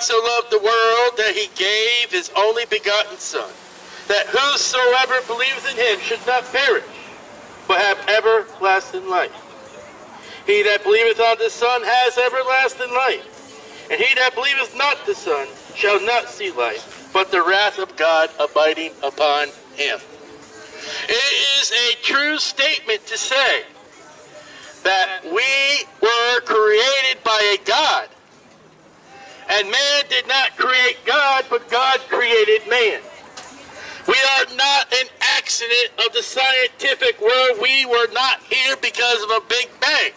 God so loved the world that he gave his only begotten Son, that whosoever believes in him should not perish, but have everlasting life. He that believeth on the Son has everlasting life, and he that believeth not the Son shall not see life, but the wrath of God abiding upon him. It is a true statement to say that we were created by a God, and man did not create God, but God created man. We are not an accident of the scientific world. We were not here because of a Big Bang.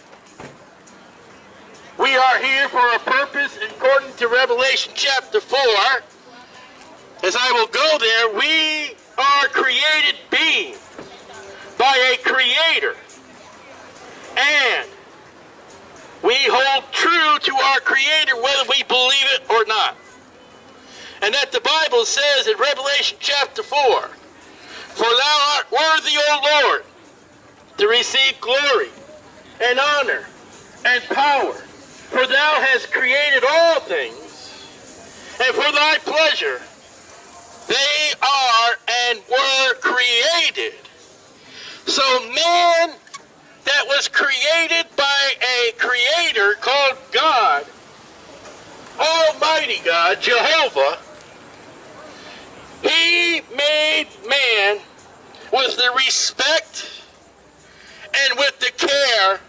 We are here for a purpose. According to Revelation chapter 4, as I will go there, we are created beings by a creator, and we hold true to our creator whether we believe it or not. And that the Bible says in Revelation chapter 4, "For thou art worthy, O Lord, to receive glory and honor and power, for thou hast created all things, and for thy pleasure they are and were created." So man that was created by a creator called God, Almighty God, Jehovah, he made man with the respect and with the care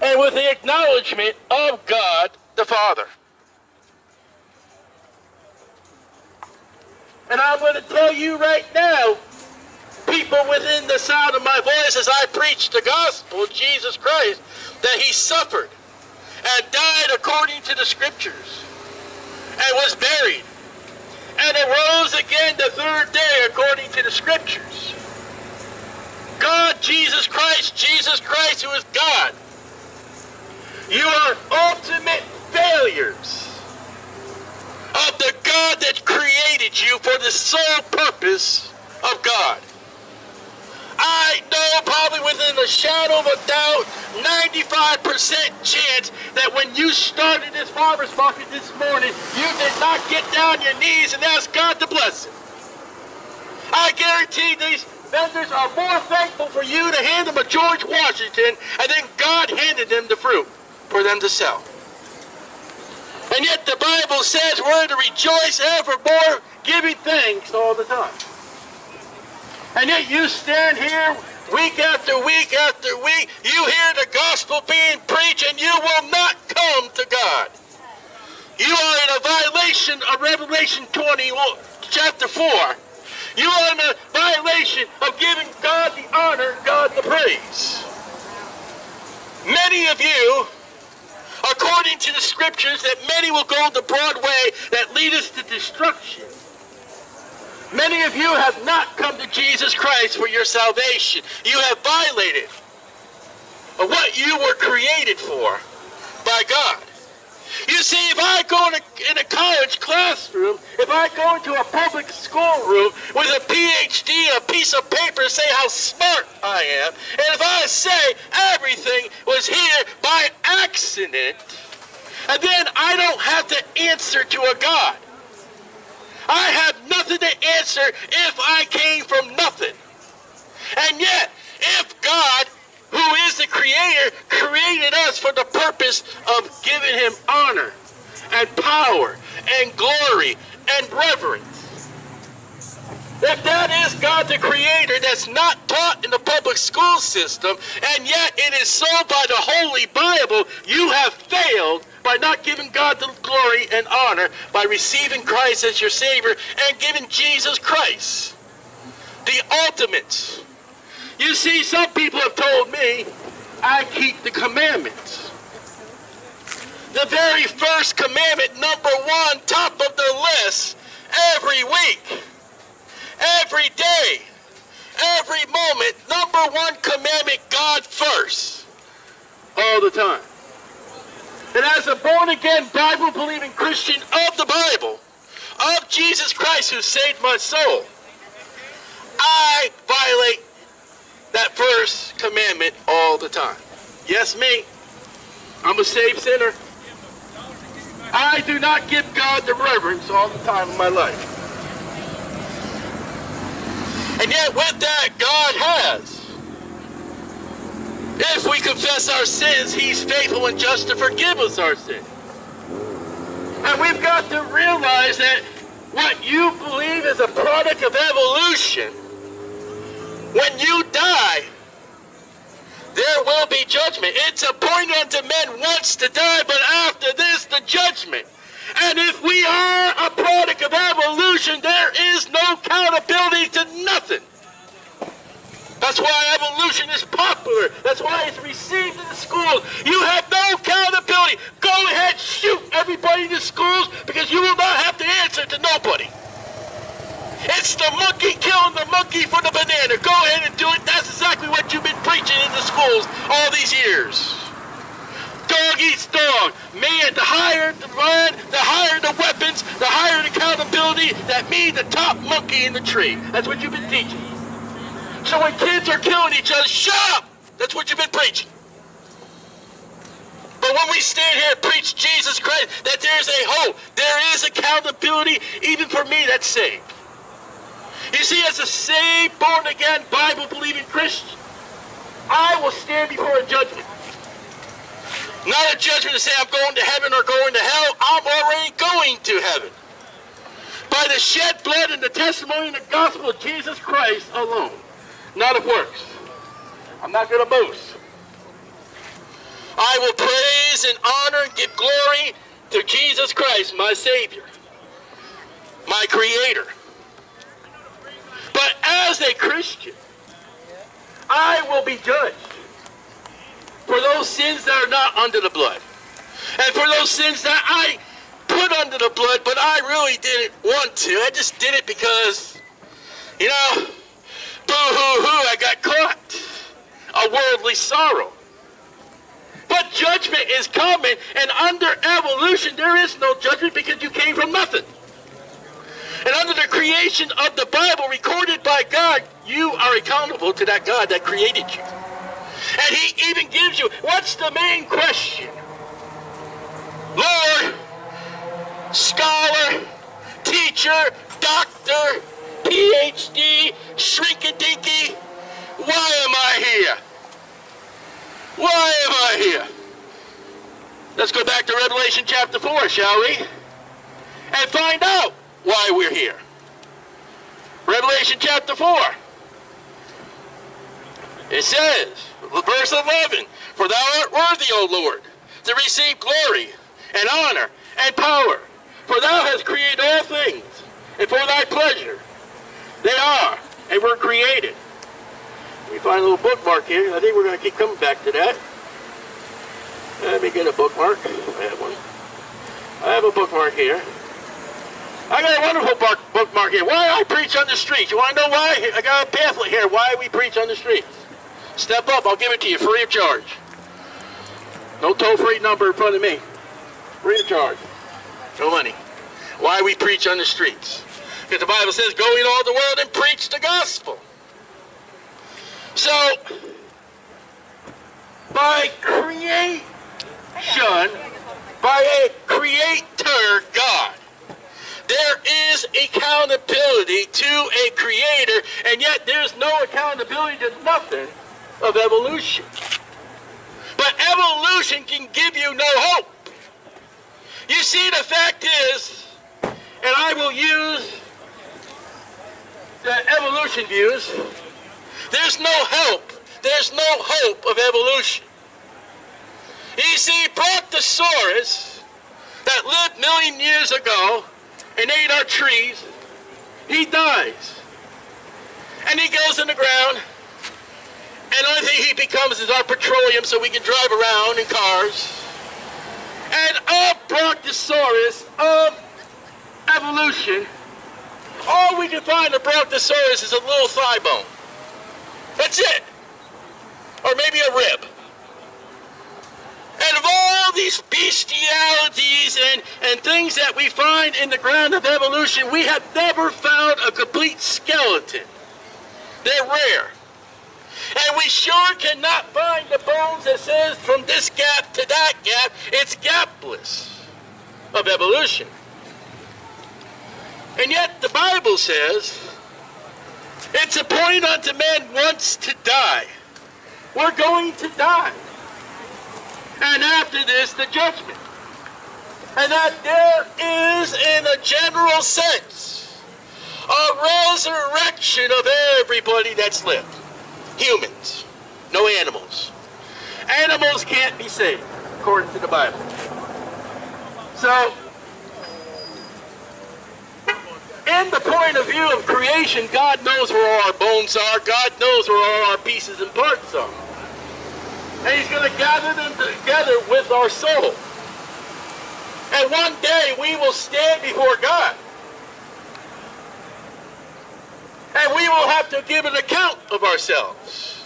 and with the acknowledgement of God the Father. And I'm going to tell you right now, people within the sound of my voice as I preach the gospel of Jesus Christ, that he suffered and died according to the scriptures, and was buried, and arose again the third day according to the scriptures. God, Jesus Christ who is God, you are ultimate failures of the God that created you for the sole purpose of God. I know probably within a shadow of a doubt, 95% chance that when you started this farmer's market this morning, you did not get down your knees and ask God to bless it. I guarantee these vendors are more thankful for you to hand them a George Washington, and then God handed them the fruit for them to sell. And yet the Bible says we're to rejoice evermore, giving thanks all the time. And yet you stand here week after week after week, you hear the gospel being preached, and you will not come to God. You are in a violation of Revelation chapter 4. You are in a violation of giving God the honor, God the praise. Many of you, according to the scriptures, that many will go the broad way that leadeth to destruction. Many of you have not come to Jesus Christ for your salvation. You have violated what you were created for by God. You see, if I go in a college classroom, if I go into a public school room with a PhD and a piece of paper to say how smart I am, and if I say everything was here by accident, and then I don't have to answer to a God. I have nothing to answer if I came from nothing. And yet, if God, who is the creator, created us for the purpose of giving him honor and power and glory and reverence, if that is God the creator, that's not taught in the public school system, and yet it is so by the Holy Bible, you have failed by not giving God the glory and honor, by receiving Christ as your Savior and giving Jesus Christ the ultimate. You see, some people have told me, I keep the commandments. The very first commandment, number 1, top of the list, every week, every day, every moment, number 1 commandment, God first, all the time. And as a born-again, Bible-believing Christian of the Bible, of Jesus Christ who saved my soul, I violate that first commandment all the time. Yes, me. I'm a saved sinner. I do not give God the reverence all the time in my life. And yet with that, God has. If we confess our sins, he's faithful and just to forgive us our sins. And we've got to realize that what you believe is a product of evolution. When you die, there will be judgment. It's appointed unto men once to die, but after this, the judgment. And if we are a product of evolution, there is no accountability to nothing. That's why evolution is popular. That's why it's received in the schools. You have no accountability. Go ahead, shoot everybody in the schools, because you will not have to answer to nobody. It's the monkey killing the monkey for the banana. Go ahead and do it. That's exactly what you've been preaching in the schools all these years. Dog eats dog. Man, the higher the run, the higher the weapons, the higher the accountability, that means the top monkey in the tree. That's what you've been teaching. So when kids are killing each other, shut up! That's what you've been preaching. But when we stand here and preach Jesus Christ, that there is a hope, there is accountability, even for me that's saved. You see, as a saved, born-again, Bible-believing Christian, I will stand before a judgment. Not a judgment to say I'm going to heaven or going to hell. I'm already going to heaven. By the shed blood and the testimony and the gospel of Jesus Christ alone. Not of works. I'm not going to boast. I will praise and honor and give glory to Jesus Christ, my Savior, my Creator. But as a Christian, I will be judged for those sins that are not under the blood. And for those sins that I put under the blood, but I really didn't want to. I just did it because, you know, boo-hoo-hoo, I got caught. A worldly sorrow. But judgment is coming, and under evolution, there is no judgment because you came from nothing. And under the creation of the Bible recorded by God, you are accountable to that God that created you. And he even gives you, what's the main question? Lord, scholar, teacher, doctor, PhD, shrinky-dinky, why am I here? Why am I here? Let's go back to Revelation chapter 4, shall we? And find out why we're here. Revelation chapter 4. It says, verse 11, for thou art worthy, O Lord, to receive glory and honor and power, for thou hast created all things, and for thy pleasure they are and were created. Let me find a little bookmark here. I think we're going to keep coming back to that. Let me get a bookmark. I have one. I have a bookmark here. I got a wonderful bookmark here. Why I preach on the streets. You want to know why? I got a pamphlet here. Why we preach on the streets. Step up. I'll give it to you free of charge. No toll-free number in front of me. Free of charge. No money. Why we preach on the streets. Because the Bible says, go in all the world and preach the gospel. So, by creation, by a creator God, there is accountability to a creator, and yet there's no accountability to nothing of evolution. But evolution can give you no hope. You see, the fact is, and I will use the evolution views, there's no help. There's no hope of evolution. You see, Brontosaurus, that lived million years ago, and ate our trees, he dies. And he goes in the ground, and the only thing he becomes is our petroleum so we can drive around in cars. And of Brontosaurus, of evolution, all we can find of Brontosaurus is a little thigh bone. That's it. Or maybe a rib. And of all these bestialities and things that we find in the ground of evolution, we have never found a complete skeleton. They're rare. And we sure cannot find the bones that says from this gap to that gap. It's gapless. of evolution. And yet the Bible says, it's appointed unto man once to die. We're going to die. And after this, the judgment. And that there is, in a general sense, a resurrection of everybody that's lived. Humans, no animals. Animals can't be saved, according to the Bible. So, in the point of view of creation, God knows where all our bones are. God knows where all our pieces and parts are. And he's going to gather them together with our soul. And one day we will stand before God. And we will have to give an account of ourselves.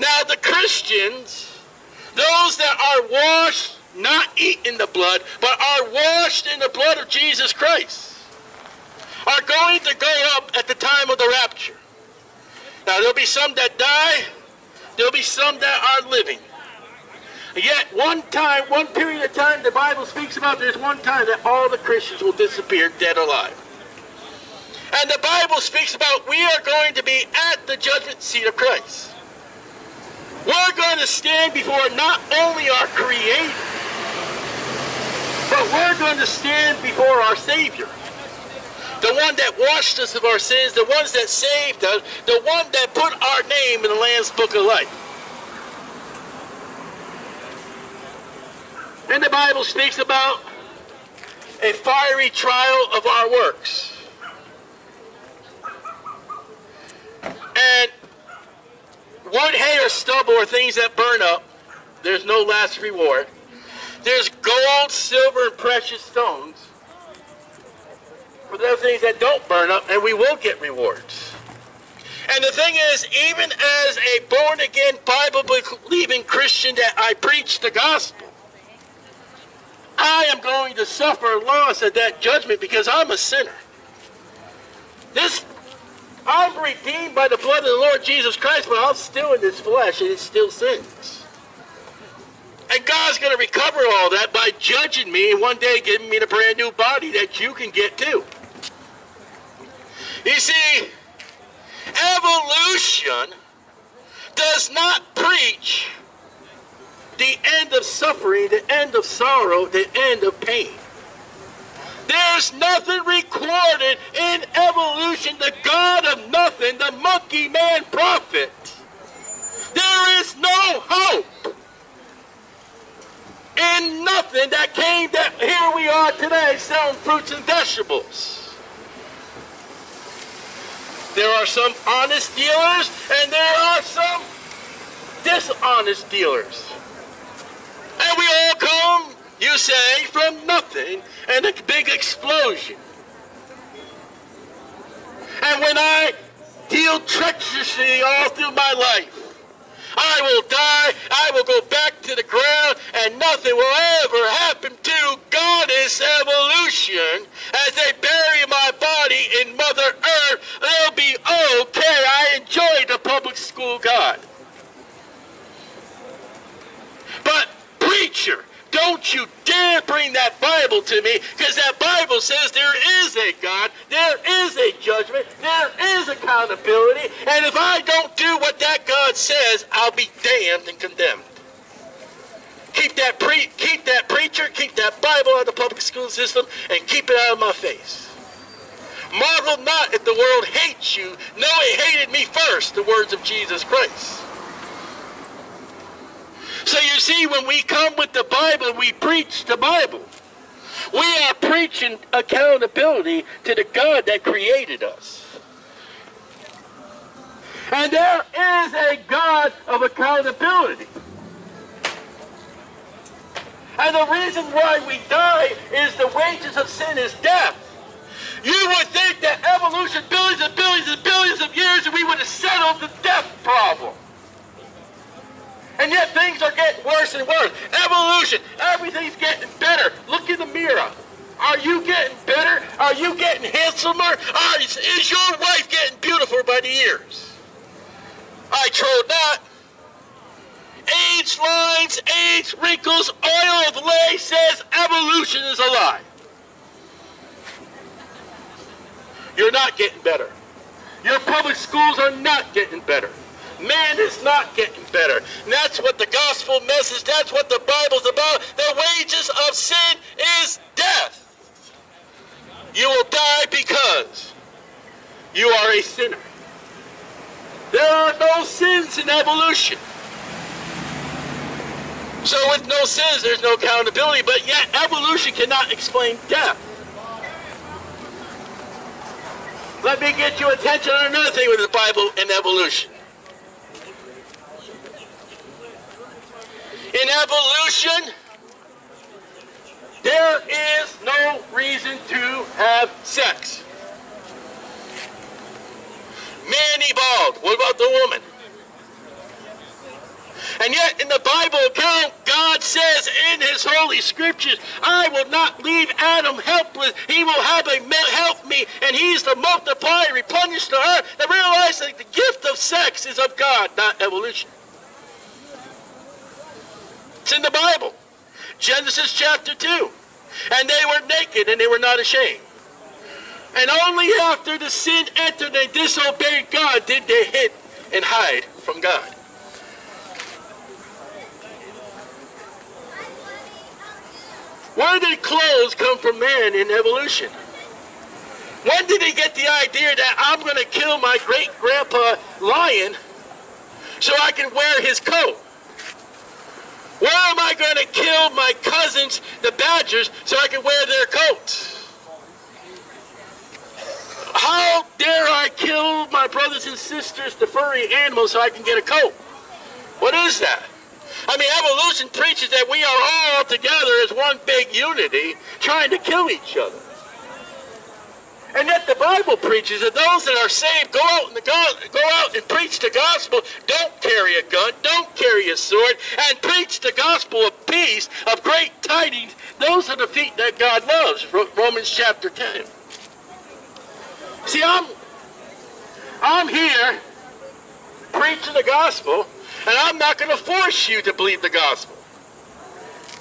Now the Christians, those that are washed, not eaten the blood, but are washed in the blood of Jesus Christ, are going to go up at the time of the rapture. Now there'll be some that die, there'll be some that are living. Yet one time, one period of time, the Bible speaks about there's one time that all the Christians will disappear dead or alive. And the Bible speaks about we are going to be at the judgment seat of Christ. We're going to stand before not only our Creator, but we're going to stand before our Savior. The one that washed us of our sins, the ones that saved us, the one that put our name in the Lamb's Book of Life. And the Bible speaks about a fiery trial of our works. And wood, hay, or stubble are things that burn up. There's no last reward. There's gold, silver, and precious stones. But there are things that don't burn up, and we will get rewards. And the thing is, even as a born-again, Bible-believing Christian that I preach the gospel, I am going to suffer loss at that judgment because I'm a sinner. I'm redeemed by the blood of the Lord Jesus Christ, but I'm still in this flesh, and it still sins. And God's going to recover all that by judging me and one day giving me the brand new body that you can get too. You see, evolution does not preach the end of suffering, the end of sorrow, the end of pain. There's nothing recorded in evolution, the God of nothing, the monkey man prophet. There is no hope in nothing that came that here we are today selling fruits and vegetables. There are some honest dealers, and there are some dishonest dealers. And we all come, you say, from nothing, and a big explosion. And when I deal treacherously all through my life, I will die, I will go back to the ground, and nothing will ever happen to Goddess evolution. As they bury my body in Mother Earth, they'll be okay. I enjoy the public school God. But preacher, don't you dare bring that Bible to me, because that Bible says there is a God, there is a judgment, there is accountability, and if I don't do what that God says, I'll be damned and condemned. Keep that preacher, keep that Bible out of the public school system, and keep it out of my face. Marvel not if the world hates you. No, it hated me first, the words of Jesus Christ. So you see, when we come with the Bible, we preach the Bible. We are preaching accountability to the God that created us. And there is a God of accountability. And the reason why we die is the wages of sin is death. You would think that evolution, billions and billions and billions of years, and we would have settled the death problem. And yet things are getting worse and worse. Evolution, everything's getting better. Look in the mirror. Are you getting better? Are you getting handsomer? Is your wife getting beautiful by the years? I trolled that. age lines, age wrinkles, oiled laces, evolution is a lie. You're not getting better. Your public schools are not getting better. Man is not getting better. And that's what the gospel message, that's what the Bible's about. The wages of sin is death. You will die because you are a sinner. There are no sins in evolution. So with no sins, there's no accountability, but yet evolution cannot explain death. Let me get your attention on another thing with the Bible and evolution. In evolution, there is no reason to have sex. Man evolved. What about the woman? And yet in the Bible account, God says in his holy scriptures, I will not leave Adam helpless. He will have a help me, and he's to multiply and replenish the earth. They realize that the gift of sex is of God, not evolution. It's in the Bible. Genesis chapter 2. And they were naked and they were not ashamed. And only after the sin entered and disobeyed God did they hid and hide from God. Where did clothes come from man in evolution? When did they get the idea that I'm going to kill my great-grandpa lion so I can wear his coat? Where am I going to kill my cousins, the badgers, so I can wear their coats? How dare I kill my brothers and sisters, the furry animals, so I can get a coat? What is that? I mean, evolution preaches that we are all together as one big unity, trying to kill each other. And yet the Bible preaches that those that are saved go out and preach the gospel. Don't carry a gun. Don't carry a sword. And preach the gospel of peace, of great tidings. Those are the feet that God loves. Romans chapter 10. See, I'm here preaching the gospel, and I'm not going to force you to believe the gospel.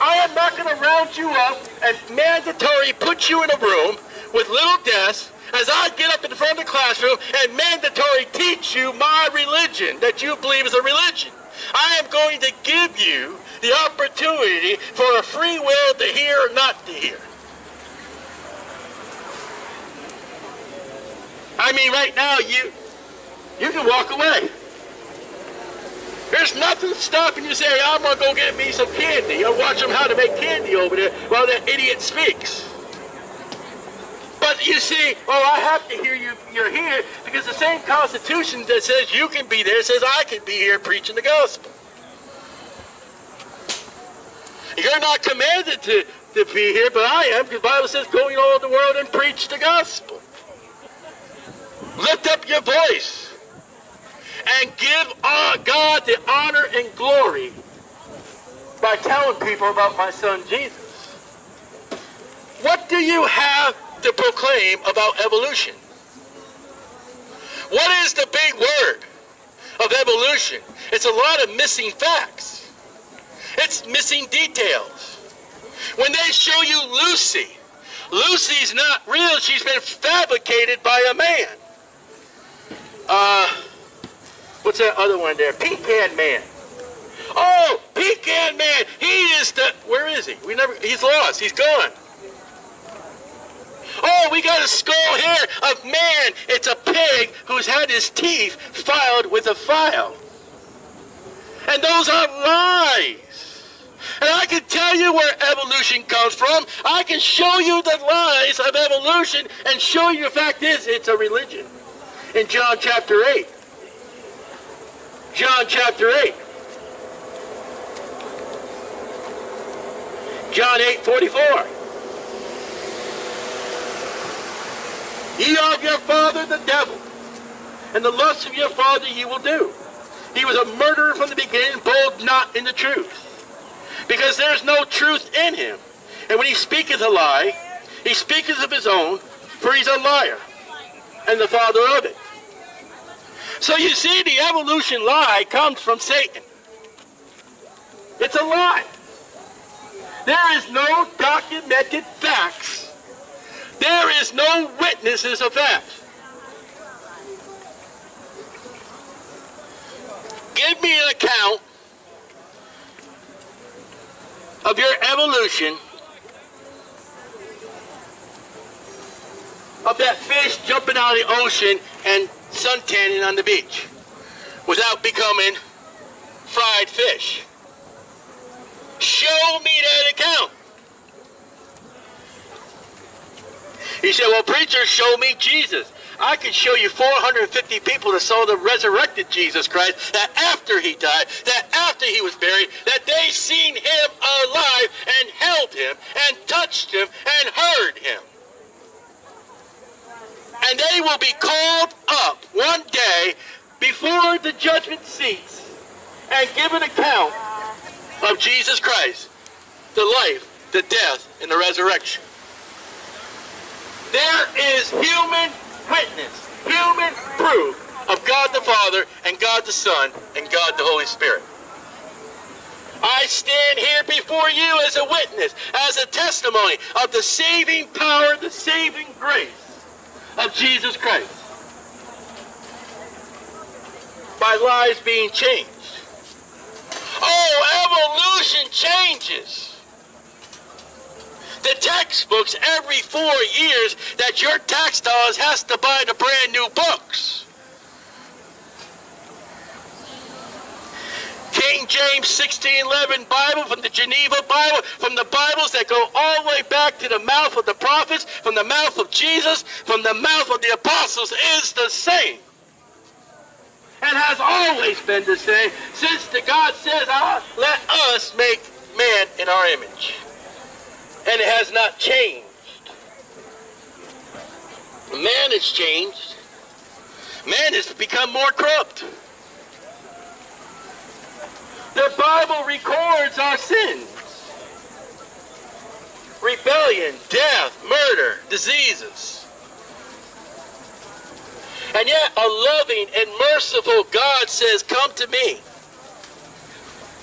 I am not going to round you up and mandatory put you in a room with little desks, as I get up in front of the classroom and mandatory teach you my religion that you believe is a religion. I am going to give you the opportunity for a free will to hear or not to hear. I mean, right now, you can walk away. There's nothing stopping you saying, I'm going to go get me some candy, or watch them how to make candy over there while that idiot speaks. But you see, oh, I have to hear you're here, because the same Constitution that says you can be there says I can be here preaching the gospel. You're not commanded to be here, but I am, because the Bible says go in all the world and preach the gospel. Lift up your voice and give God the honor and glory by telling people about my son Jesus. What do you have to proclaim about evolution? What is the big word of evolution? It's a lot of missing facts. It's missing details. When they show you Lucy, Lucy's not real. She's been fabricated by a man. What's that other one there? Pecan Man. Oh, Pecan Man. He is the... Where is he? He's lost. He's gone. Oh, we got a skull here of man. It's a pig who's had his teeth filed with a file. And those are lies. And I can tell you where evolution comes from. I can show you the lies of evolution and show you the fact is it's a religion. In John chapter 8. John chapter 8. John 8:44. Ye are of your father the devil, and the lusts of your father ye will do. He was a murderer from the beginning, bold not in the truth, because there is no truth in him. And when he speaketh a lie, he speaketh of his own, for he's a liar, and the father of it. So you see, the evolution lie comes from Satan. It's a lie. There is no documented facts. There is no witnesses of that. Give me an account of your evolution of that fish jumping out of the ocean and suntanning on the beach without becoming fried fish. Show me that account. You say, well, preacher, show me Jesus. I can show you 450 people that saw the resurrected Jesus Christ, that after he died, that after he was buried, that they seen him alive and held him and touched him and heard him. And they will be called up one day before the judgment seats and give an account of Jesus Christ, the life, the death, and the resurrection. There is human witness, human proof of God the Father and God the Son and God the Holy Spirit. I stand here before you as a witness, as a testimony of the saving power, the saving grace of Jesus Christ. By lives being changed. Oh, evolution changes. The textbooks every 4 years that your tax dollars has to buy the brand new books. King James 1611 Bible from the Geneva Bible, from the Bibles that go all the way back to the mouth of the prophets, from the mouth of Jesus, from the mouth of the apostles is the same. And has always been the same since the God says, let us make man in our image. And it has not changed. Man has changed. Man has become more corrupt. The Bible records our sins. Rebellion, death, murder, diseases. And yet a loving and merciful God says, come to me.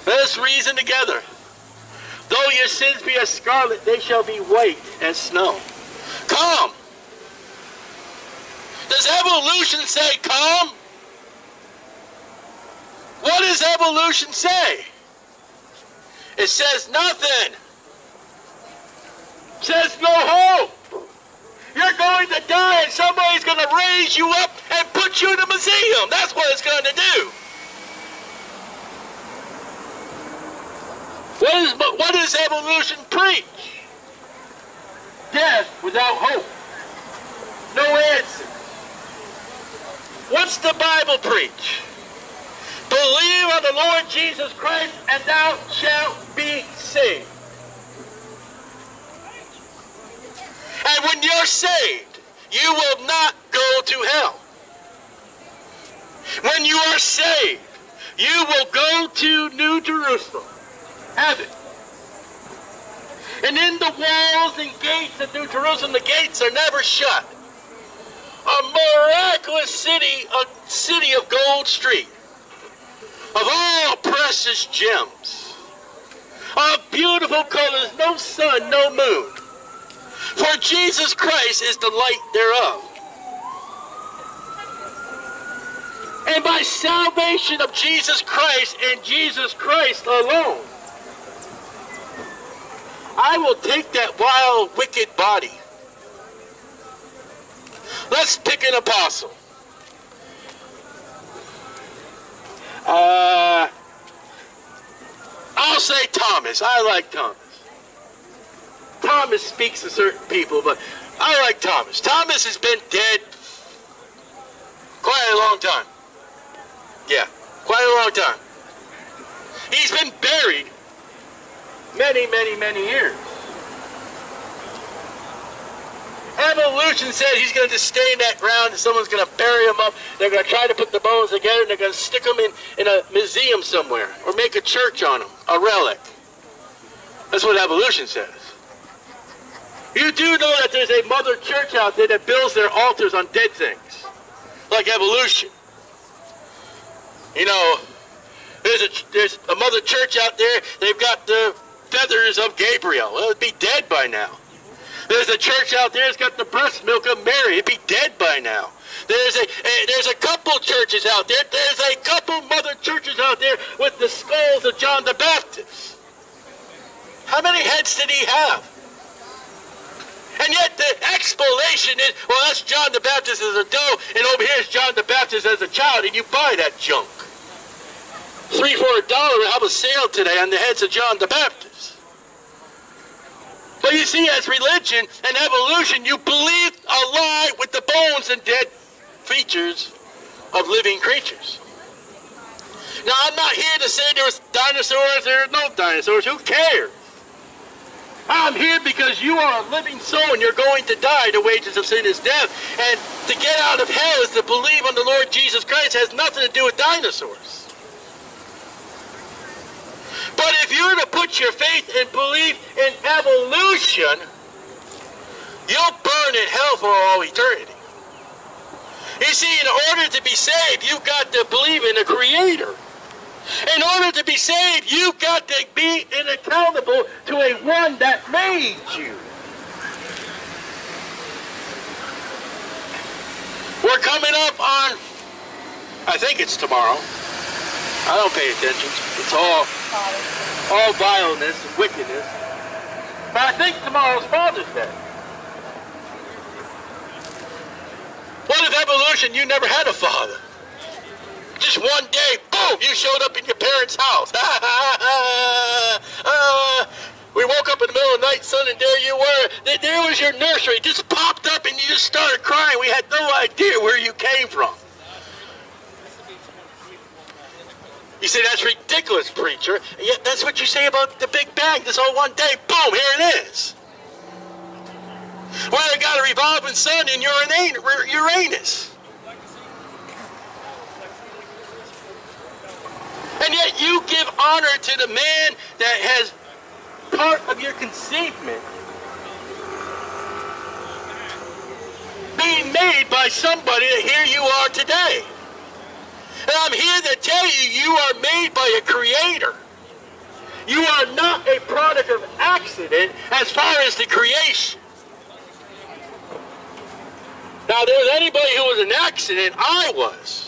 Let us reason together. Though your sins be as scarlet, they shall be white as snow. Come. Does evolution say come? What does evolution say? It says nothing. It says no hope. You're going to die and somebody's going to raise you up and put you in a museum. That's what it's going to do. What does evolution preach? Death without hope. No answer. What's the Bible preach? Believe on the Lord Jesus Christ and thou shalt be saved. And when you're saved, you will not go to hell. When you are saved, you will go to New Jerusalem. Heaven. And in the walls and gates of New Jerusalem, the gates are never shut. A miraculous city, a city of gold street, of all precious gems, of beautiful colors, no sun, no moon. For Jesus Christ is the light thereof. And by salvation of Jesus Christ and Jesus Christ alone, I will take that vile, wicked body. Let's pick an apostle. I'll say Thomas. I like Thomas. Thomas speaks to certain people, but I like Thomas. Thomas has been dead quite a long time. Yeah, quite a long time. He's been buried many years. Evolution says he's going to just stay in that ground and someone's going to bury him up. They're going to try to put the bones together and they're going to stick them in a museum somewhere or make a church on them, a relic. That's what evolution says. You do know that there's a mother church out there that builds their altars on dead things, like evolution. You know, There's a mother church out there. They've got the feathers of Gabriel. Well, it'd be dead by now. There's a church out there that's got the breast milk of Mary. It'd be dead by now. There's a couple churches out there. There's a couple mother churches out there with the skulls of John the Baptist. How many heads did he have? And yet the explanation is, well, that's John the Baptist as a doe, and over here is John the Baptist as a child, and you buy that junk. $3 for $1, I was sale today on the heads of John the Baptist. But you see, as religion and evolution, you believe a lie with the bones and dead features of living creatures. Now, I'm not here to say there was dinosaurs, there are no dinosaurs, who cares? I'm here because you are a living soul and you're going to die. The wages of sin is death. And to get out of hell is to believe on the Lord Jesus Christ. It has nothing to do with dinosaurs. But if you're to put your faith and belief in evolution, you'll burn in hell for all eternity. You see, in order to be saved, you've got to believe in a creator. In order to be saved, you've got to be accountable to a one that made you. We're coming up on, I think it's tomorrow. I don't pay attention. It's all vileness and wickedness. But I think tomorrow's Father's Day. What if evolution, you never had a father? Just one day, boom, you showed up in your parents' house. We woke up in the middle of the night, son, and there you were. There was your nursery. It just popped up and you just started crying. We had no idea where you came from. You say, that's ridiculous, preacher. Yet that's what you say about the Big Bang. This all one day, boom, here it is. Well, I got a revolving sun and you're Uranus. And yet you give honor to the man that has part of your conceivement being made by somebody that here you are today. And I'm here to tell you, you are made by a creator. You are not a product of accident as far as the creation. Now, there was anybody who was an accident, I was.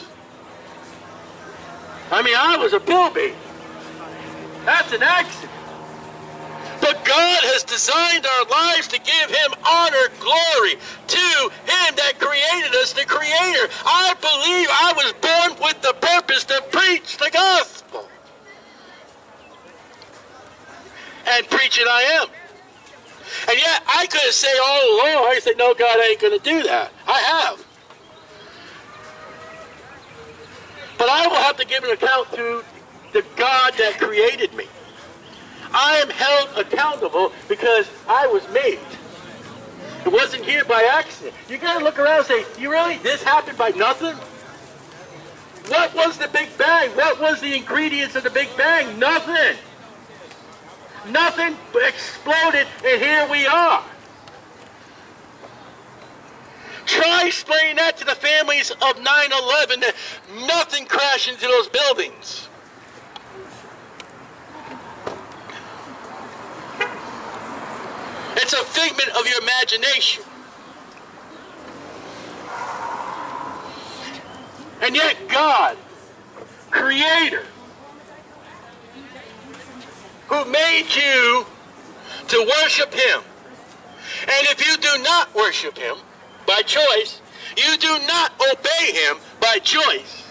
I mean, I was a pill baby. That's an accident. But God has designed our lives to give him honor, glory to him that created us, the creator. I believe I was born with the purpose to preach the gospel. And preaching I am. And yet, I could have said all along, I said, no, God, I ain't going to do that. I have. But I will have to give an account to the God that created me. I am held accountable because I was made. It wasn't here by accident. You gotta look around and say, you really? This happened by nothing? What was the Big Bang? What was the ingredients of the Big Bang? Nothing. Nothing exploded and here we are. Try explaining that to the families of 9/11, that nothing crashed into those buildings. It's a figment of your imagination. And yet God, Creator, who made you to worship him. And if you do not worship him, by choice, you do not obey him by choice,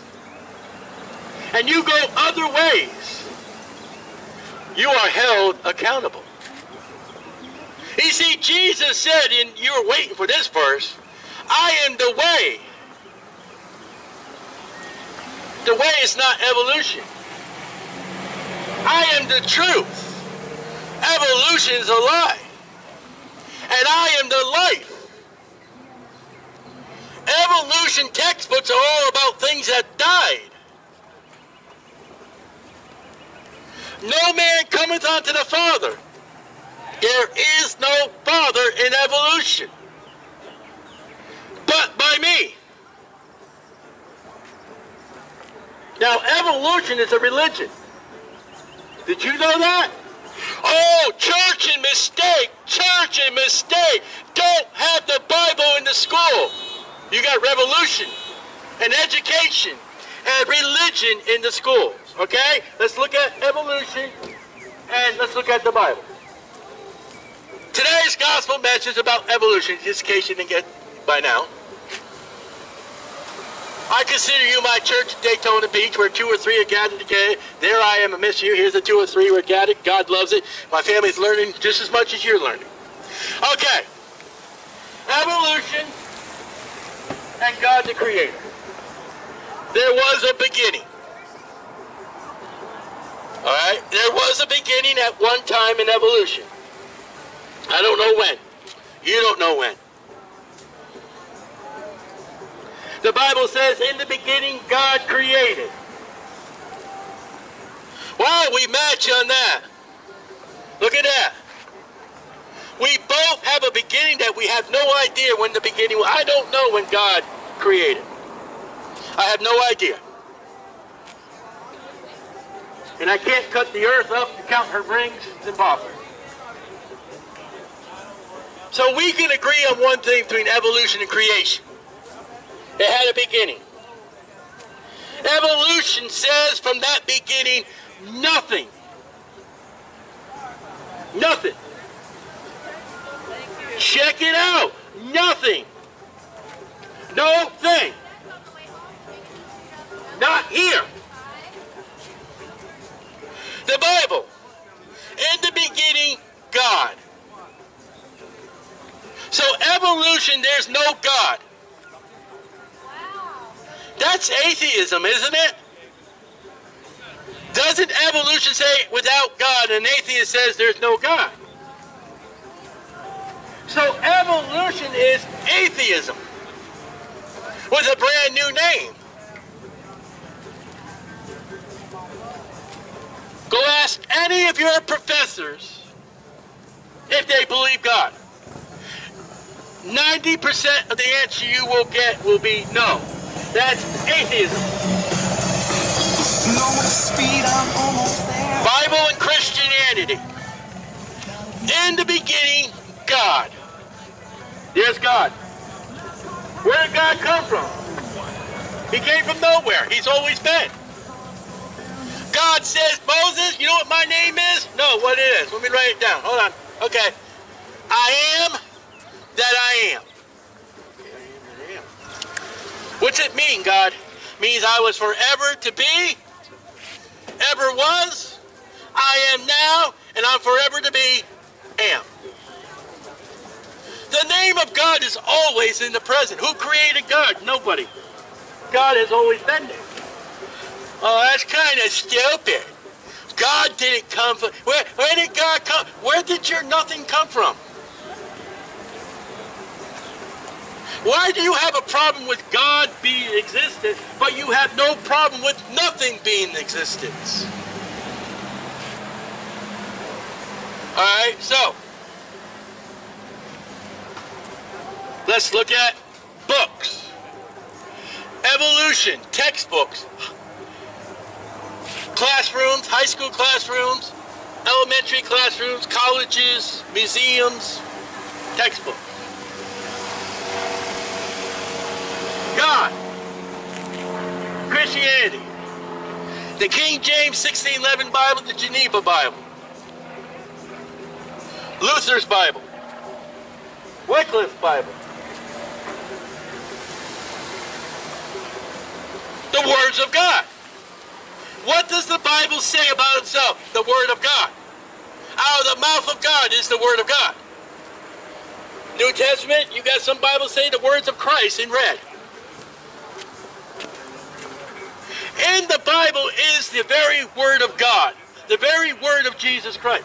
and you go other ways, you are held accountable. You see, Jesus said, and you were waiting for this verse, I am the way. The way is not evolution. I am the truth. Evolution is a lie. And I am the life. Evolution textbooks are all about things that died. No man cometh unto the Father. There is no Father in evolution, but by me. Now, evolution Evolution is a religion. Did you know that? Oh, church and mistake. Church and mistake. Don't have the Bible in the school. You got revolution and education and religion in the school. Okay? Let's look at evolution and let's look at the Bible. Today's gospel message about evolution, just in case you didn't get by now. I consider you my church at Daytona Beach, where two or three are gathered together. There I am, I miss you. Here's the two or three we're gathered. God loves it. My family's learning just as much as you're learning. Okay. Evolution and God the Creator. There was a beginning. Alright? There was a beginning at one time in evolution. I don't know when. You don't know when. The Bible says, in the beginning, God created. Wow, we match on that. Look at that. We both have a beginning that we have no idea when the beginning was. I don't know when God created. I have no idea. And I can't cut the earth up to count her rings and bother. So we can agree on one thing between evolution and creation. It had a beginning. Evolution says from that beginning, nothing. Nothing. Check it out. Nothing. No thing. Not here. The Bible. In the beginning, God. So evolution, there's no God. That's atheism, isn't it? Doesn't evolution say without God, and an atheist says there's no God? So evolution is atheism with a brand new name. Go ask any of your professors if they believe God. 90% of the answer you will get will be no. That's atheism. Bible and Christianity. In the beginning, God. There's God. Where did God come from? He came from nowhere. He's always been. God says, Moses, you know what my name is? No, what it is. Let me write it down. Hold on. Okay. I am that I am. What's it mean, God? It means I was forever to be, ever was, I am now, and I'm forever to be, am. The name of God is always in the present. Who created God? Nobody. God has always been there. Oh, that's kind of stupid. God didn't come from... Where did God come? Where did your nothing come from? Why do you have a problem with God being existent, but you have no problem with nothing being in existence? Alright, so let's look at books. Evolution, textbooks, classrooms, high school classrooms, elementary classrooms, colleges, museums, textbooks. God, Christianity, the King James 1611 Bible, the Geneva Bible, Luther's Bible, Wycliffe's Bible, the words of God. What does the Bible say about itself? The word of God. Out of the mouth of God is the word of God. New Testament, you got some Bibles say the words of Christ in red. In the Bible is the very word of God, the very word of Jesus Christ.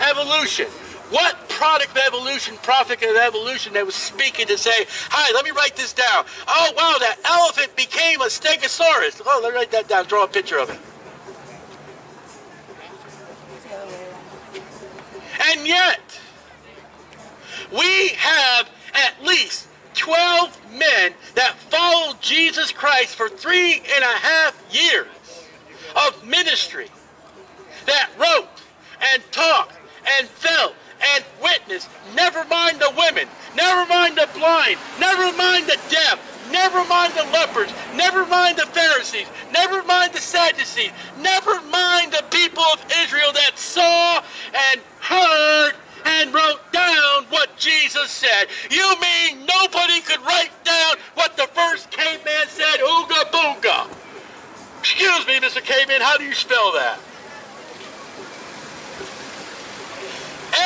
Evolution. What product of evolution, prophet of evolution that was speaking to say, hi, let me write this down. Oh, wow, that elephant became a stegosaurus. Oh, let me write that down. Draw a picture of it. And yet, we have at least 12 men that followed Jesus Christ for 3.5 years. of ministry that wrote and talked and felt and witnessed. Never mind the women, never mind the blind, never mind the deaf, never mind the lepers, never mind the Pharisees, never mind the Sadducees, never mind the people of Israel that saw and heard and wrote down what Jesus said. You mean nobody could write down what the first caveman said? Ooga booga. Excuse me, Mr. Caveman, how do you spell that?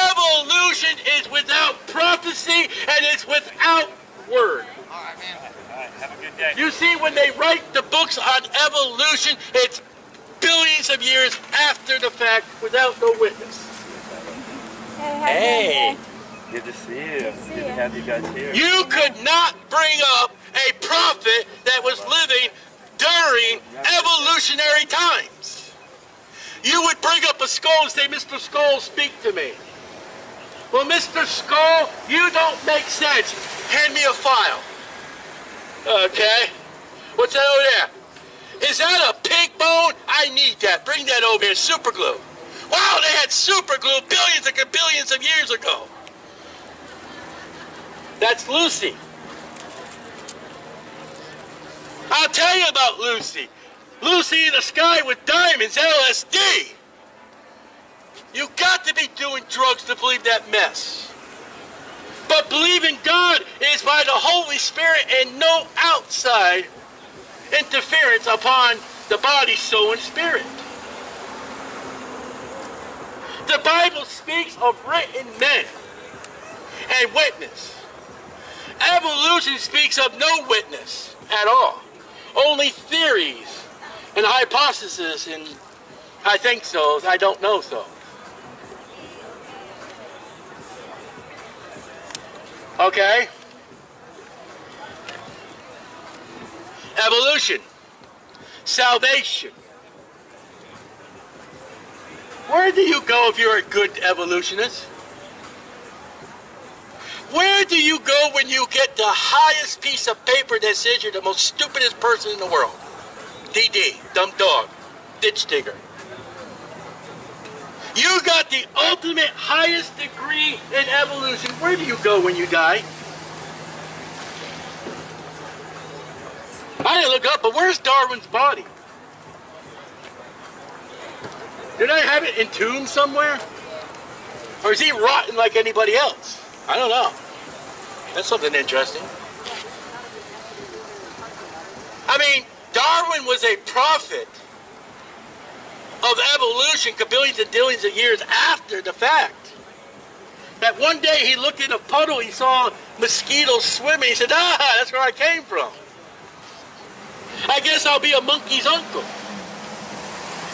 Evolution is without prophecy and it's without word. All right, man. All right, have a good day. You see, when they write the books on evolution, it's billions of years after the fact without no witness. Hey, good to see you. Good to have you guys here. You could not bring up a prophet that was living during evolutionary times. You would bring up a skull and say, Mr. Skull, speak to me. Well, Mr. Skull, you don't make sense. Hand me a file. Okay. What's that over there? Is that a pig bone? I need that. Bring that over here. Super glue. Wow, they had super glue billions and billions of years ago. That's Lucy. I'll tell you about Lucy. Lucy in the Sky with Diamonds, LSD. You got to be doing drugs to believe that mess. But believing God is by the Holy Spirit and no outside interference upon the body, soul, and spirit. The Bible speaks of written men and witness. Evolution speaks of no witness at all. Only theories and hypotheses and I think so, I don't know so. Okay? Evolution. Salvation. Where do you go if you're a good evolutionist? Where do you go when you get the highest piece of paper that says you're the most stupidest person in the world? DD, dumb dog, ditch digger. You got the ultimate highest degree in evolution. Where do you go when you die? I didn't look up, but where's Darwin's body? Did I have it entombed somewhere? Or is he rotten like anybody else? I don't know. That's something interesting. I mean, Darwin was a prophet of evolution billions and billions of years after the fact. That one day he looked in a puddle, he saw mosquitoes swimming, he said, ah, that's where I came from. I guess I'll be a monkey's uncle.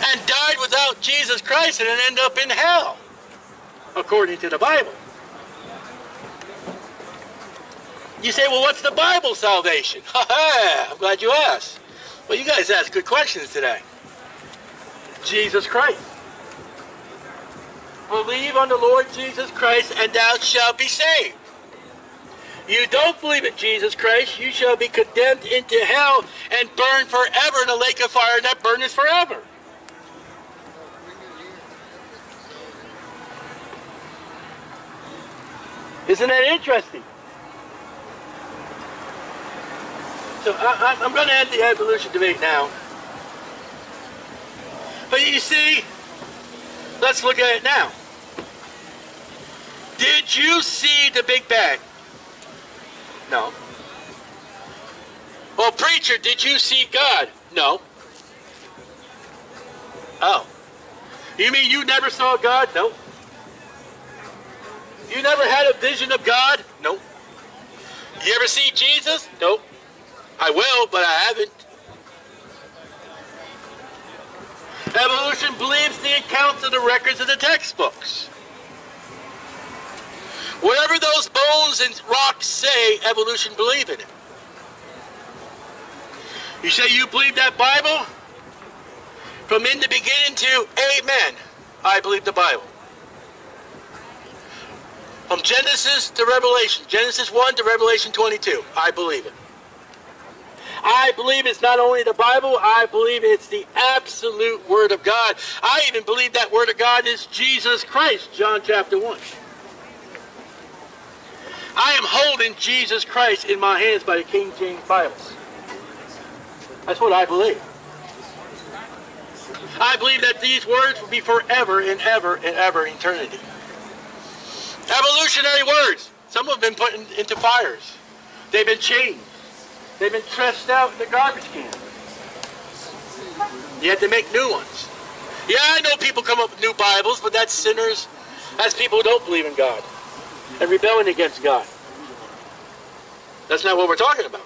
And died without Jesus Christ and end up in hell, according to the Bible. You say, well, what's the Bible salvation? I'm glad you asked. Well, you guys asked good questions today. Jesus Christ. Believe on the Lord Jesus Christ and thou shalt be saved. You don't believe in Jesus Christ, you shall be condemned into hell and burned forever in the lake of fire that burneth forever. Isn't that interesting? So I'm going to end the evolution debate now. But you see, let's look at it now. Did you see the Big Bang? No. Well, preacher, did you see God? No. Oh. You mean you never saw God? Nope. You never had a vision of God? Nope. You ever see Jesus? Nope. I will, but I haven't. Evolution believes the accounts of the records of the textbooks. Whatever those bones and rocks say, evolution believes in it. You say you believe that Bible? From in the beginning to amen, I believe the Bible. From Genesis to Revelation, Genesis 1 to Revelation 22, I believe it. I believe it's not only the Bible, I believe it's the absolute Word of God. I even believe that Word of God is Jesus Christ, John chapter 1. I am holding Jesus Christ in my hands by the King James Bibles. That's what I believe. I believe that these words will be forever and ever and ever eternity. Evolutionary words. Some have been put into fires. They've been changed. They've been thrashed out in the garbage can. You have to make new ones. Yeah, I know people come up with new Bibles, but that's sinners. That's people who don't believe in God and rebelling against God. That's not what we're talking about.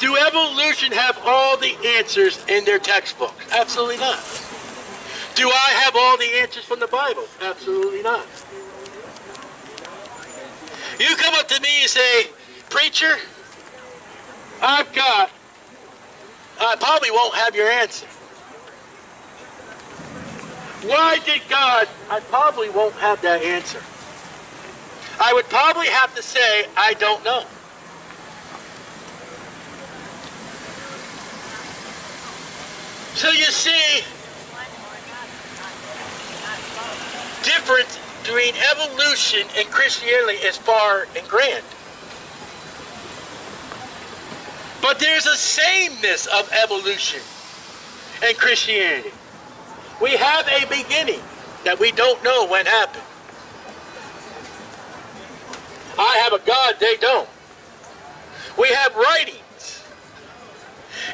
Do evolution have all the answers in their textbook? Absolutely not. Do I have all the answers from the Bible? Absolutely not. You come up to me and say, preacher, I probably won't have your answer. Why did God? I probably won't have that answer. I would probably have to say, I don't know. So you see, difference between evolution and Christianity is far and grand. But there's a sameness of evolution and Christianity. We have a beginning that we don't know when happened. I have a God they don't. We have writing.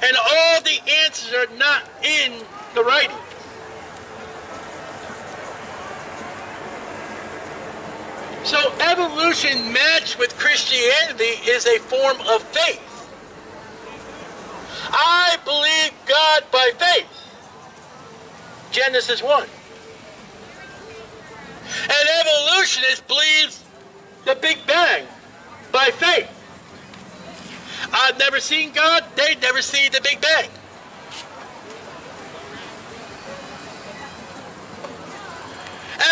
And all the answers are not in the writing. So evolution matched with Christianity is a form of faith. I believe God by faith. Genesis 1. An evolutionist believes the Big Bang by faith. I've never seen God, they've never seen the Big Bang.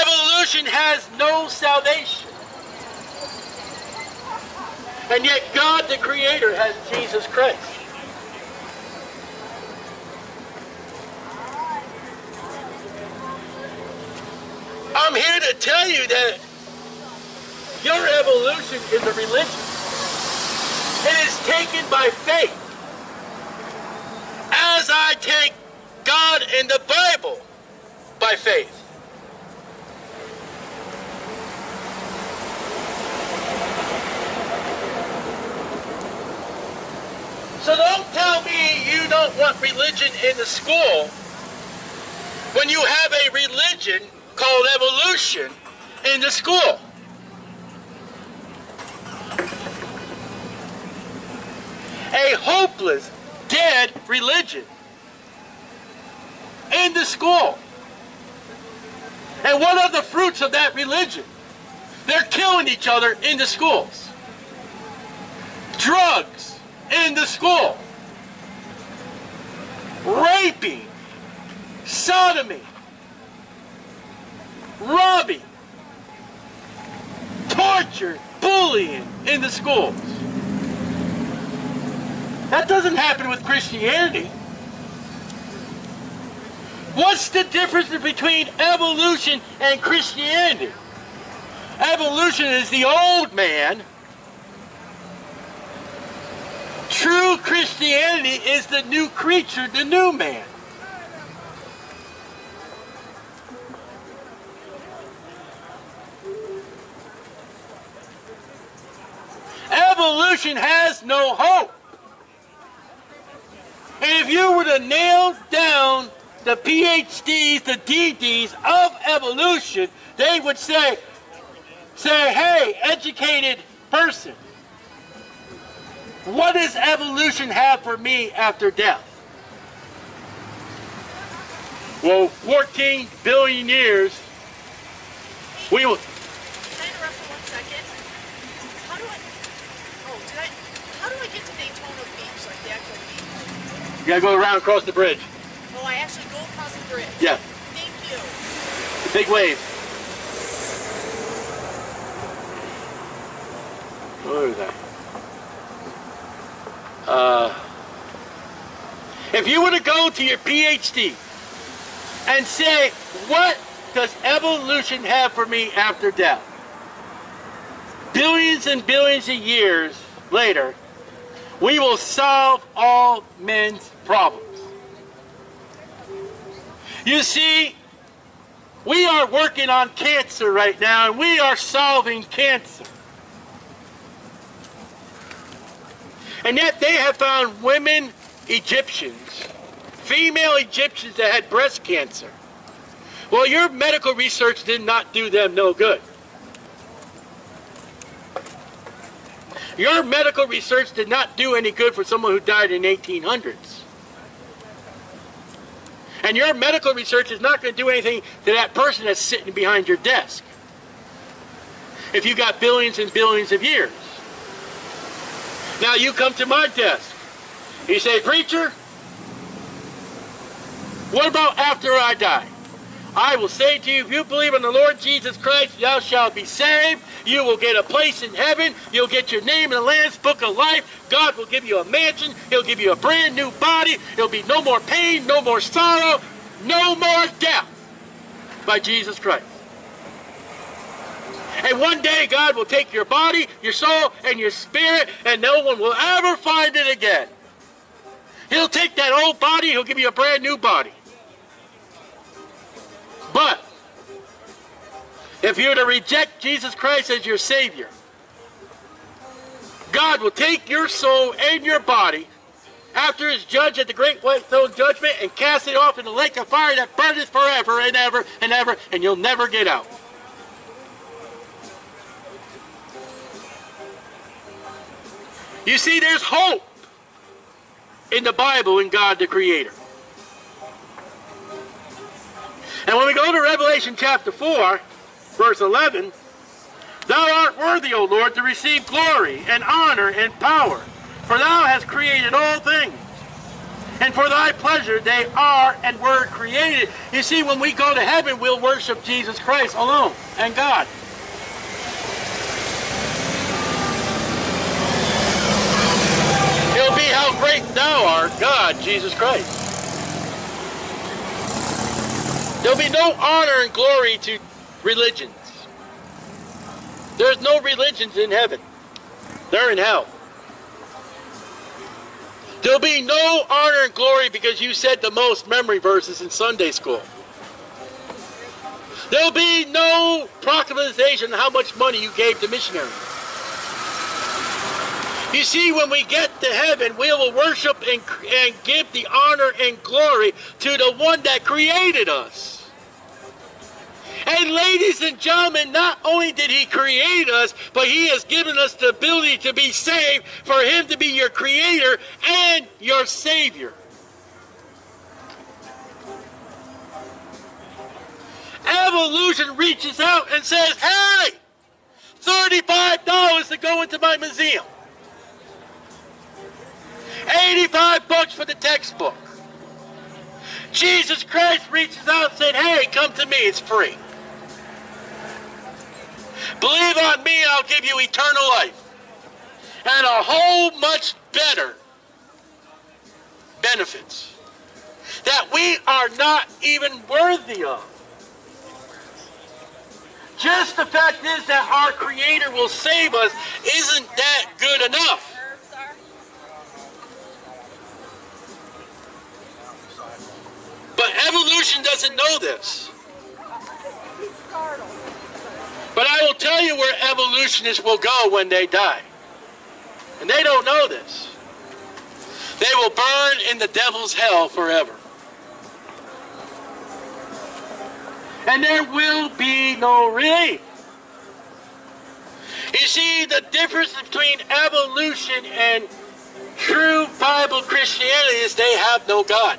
Evolution has no salvation. And yet God the Creator has Jesus Christ. I'm here to tell you that your evolution is a religion. It is taken by faith. As I take God and the Bible by faith. So don't tell me you don't want religion in the school when you have a religion called evolution in the school. A hopeless, dead religion in the school. And what are the fruits of that religion? They're killing each other in the schools. Drugs in the school. Raping. Sodomy. Robbing. Torture. Bullying in the schools. That doesn't happen with Christianity. What's the difference between evolution and Christianity? Evolution is the old man. True Christianity is the new creature, the new man. Evolution has no hope. And if you were to nail down the PhDs, the DDs of evolution, they would say, hey, educated person, what does evolution have for me after death? Well, 14 billion years, we will... Can I interrupt for 1 second? How do I get to Daytona Beach, like the actual beach? You gotta go around across the bridge. Oh, I actually go across the bridge? Yeah. Thank you. The big wave. were they? If you were to go to your PhD and say, what does evolution have for me after death? Billions and billions of years later, we will solve all men's problems. You see, we are working on cancer right now, and we are solving cancer. And yet they have found women Egyptians, female Egyptians that had breast cancer. Well, your medical research did not do them no good. Your medical research did not do any good for someone who died in the 1800s. And your medical research is not going to do anything to that person that's sitting behind your desk, if you got billions and billions of years. Now you come to my desk. You say, preacher, what about after I die? I will say to you, if you believe in the Lord Jesus Christ, thou shalt be saved. You will get a place in heaven. You'll get your name in the Lamb's Book of Life. God will give you a mansion. He'll give you a brand new body. There'll be no more pain, no more sorrow, no more death by Jesus Christ. And one day God will take your body, your soul, and your spirit, and no one will ever find it again. He'll take that old body. He'll give you a brand new body. But if you were to reject Jesus Christ as your Savior, God will take your soul and your body after His judge at the great white throne judgment and cast it off in the lake of fire that burneth forever and ever, and you'll never get out. You see, there's hope in the Bible in God the Creator. And when we go to Revelation chapter 4, verse 11, thou art worthy, O Lord, to receive glory and honor and power, for thou hast created all things, and for thy pleasure they are and were created. You see, when we go to heaven, we'll worship Jesus Christ alone and God. It'll be how great thou art, God, Jesus Christ. There'll be no honor and glory to religions. There's no religions in heaven. They're in hell. There'll be no honor and glory because you said the most memory verses in Sunday school. There'll be no proclamation of how much money you gave to missionaries. You see, when we get to heaven, we will worship and give the honor and glory to the one that created us. And ladies and gentlemen, not only did He create us, but He has given us the ability to be saved, for Him to be your Creator and your Savior. Evolution reaches out and says, hey, $35 to go into my museum. $85 for the textbook. Jesus Christ reaches out and said, hey, come to me, it's free. Believe on me, I'll give you eternal life. And a whole much better benefits that we are not even worthy of. Just the fact is that our Creator will save us, isn't that good enough? But evolution doesn't know this. But I will tell you where evolutionists will go when they die. And they don't know this. They will burn in the devil's hell forever. And there will be no relief. You see, the difference between evolution and true Bible Christianity is they have no God.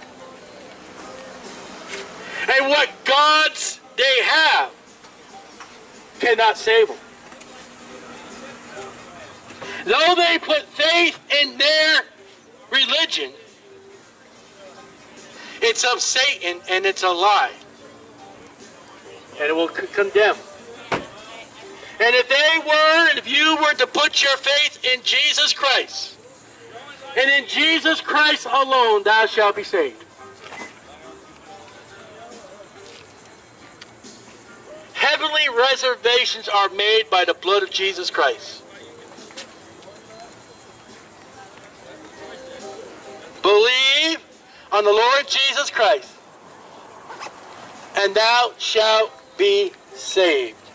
And what gods they have cannot save them. Though they put faith in their religion, it's of Satan and it's a lie. And it will condemn. And if they were, and if you were to put your faith in Jesus Christ, and in Jesus Christ alone, thou shalt be saved. Heavenly reservations are made by the blood of Jesus Christ. Believe on the Lord Jesus Christ, and thou shalt be saved.